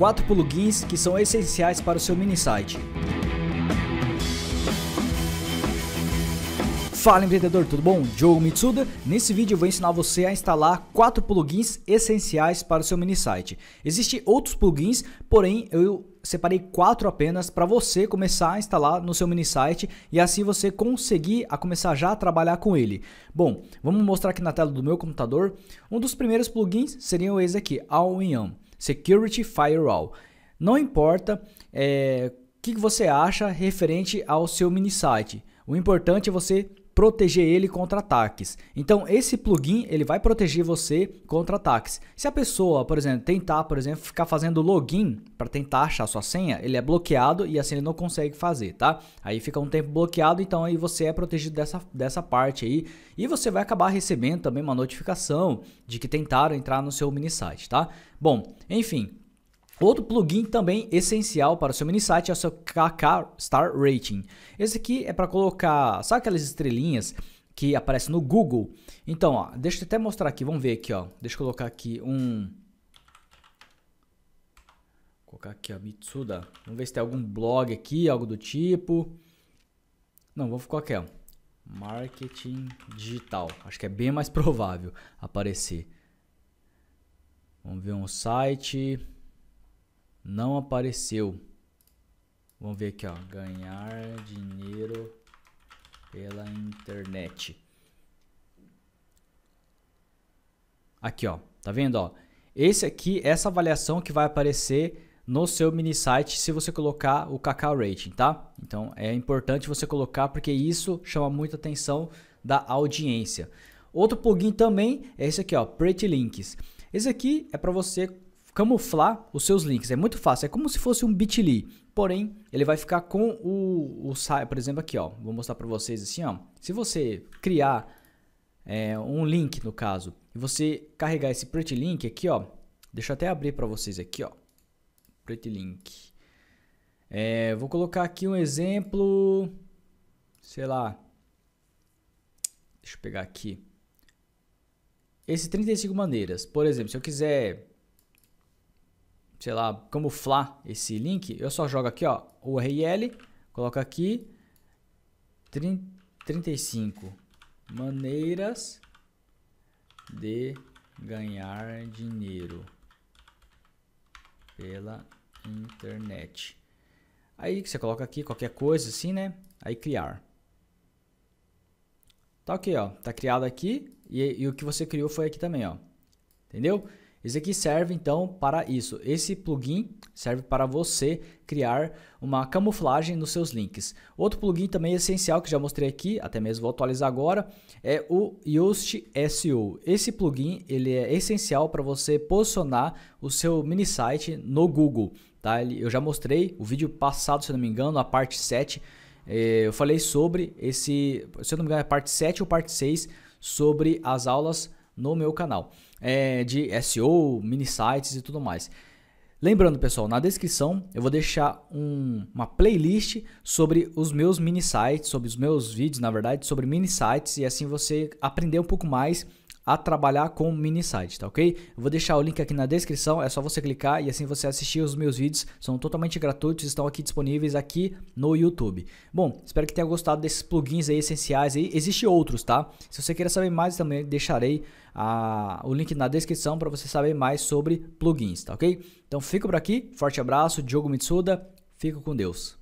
4 plugins que são essenciais para o seu mini site. Fala empreendedor, tudo bom? Diogo Mitsuda. Nesse vídeo eu vou ensinar você a instalar 4 plugins essenciais para o seu mini site. Existem outros plugins, porém eu separei 4 apenas para você começar a instalar no seu mini site e assim você conseguir começar já a trabalhar com ele. Bom, vamos mostrar aqui na tela do meu computador. Um dos primeiros plugins seria esse aqui, All In One Security Firewall. Não importa o que você acha referente ao seu mini site. O importante é você proteger ele contra ataques. Então esse plugin ele vai proteger você contra ataques. Se a pessoa, por exemplo, tentar, ficar fazendo login para tentar achar sua senha, ele é bloqueado e assim ele não consegue fazer, tá? Aí fica um tempo bloqueado, então aí você é protegido dessa parte aí e você vai acabar recebendo também uma notificação de que tentaram entrar no seu mini site, tá? Bom, enfim. Outro plugin também essencial para o seu mini site é o seu KK Star Rating. Esse aqui é para colocar, sabe aquelas estrelinhas que aparecem no Google? Então, ó, deixa eu até mostrar aqui, vamos ver aqui, ó. Deixa eu colocar aqui vou colocar aqui, ó, Mitsuda. Vamos ver se tem algum blog aqui, algo do tipo. Não, vou colocar aqui, ó. Marketing digital. Acho que é bem mais provável aparecer. Vamos ver um site. Não apareceu. Vamos ver aqui, ó. Ganhar dinheiro pela internet. Aqui, ó. Tá vendo, ó? Esse aqui, essa avaliação que vai aparecer no seu mini site se você colocar o KK Rating, tá? Então é importante você colocar porque isso chama muita atenção da audiência. Outro plugin também é esse aqui, ó. Pretty Links. Esse aqui é para você camuflar os seus links. É muito fácil, é como se fosse um bit.ly, porém ele vai ficar com o site, por exemplo aqui, ó, vou mostrar para vocês assim, ó. Se você criar um link no caso e você carregar esse Pretty Link aqui, ó, deixa eu até abrir para vocês aqui, ó, Pretty Link. Vou colocar aqui um exemplo, sei lá, deixa eu pegar aqui esse 35 maneiras, por exemplo. Se eu quiser, sei lá, camuflar esse link, eu só jogo aqui, ó, o URL, coloco aqui 35 maneiras de ganhar dinheiro pela internet. Aí você coloca aqui qualquer coisa assim, né? Aí criar. Tá ok, ó, tá criado aqui e o que você criou foi aqui também, ó. Entendeu? Esse aqui serve então para isso. Esse plugin serve para você criar uma camuflagem nos seus links. Outro plugin também essencial que já mostrei aqui, até mesmo vou atualizar agora, é o Yoast SEO. Esse plugin ele é essencial para você posicionar o seu mini site no Google, tá? Eu já mostrei o vídeo passado, se eu não me engano, a parte 7. Eu falei sobre esse, se eu não me engano, é parte 7 ou parte 6 sobre as aulas no meu canal de SEO, mini sites e tudo mais. Lembrando, pessoal, na descrição eu vou deixar uma playlist sobre os meus mini sites, sobre os meus vídeos, na verdade, sobre mini sites, e assim você aprender um pouco mais a trabalhar com mini site, tá ok? Eu vou deixar o link aqui na descrição, é só você clicar e assim você assistir os meus vídeos, são totalmente gratuitos, estão aqui disponíveis aqui no YouTube. Bom, espero que tenha gostado desses plugins aí essenciais aí, existem outros, tá? Se você quer saber mais também, deixarei o link na descrição para você saber mais sobre plugins, tá ok? Então fico por aqui, forte abraço, Diogo Mitsuda, fico com Deus.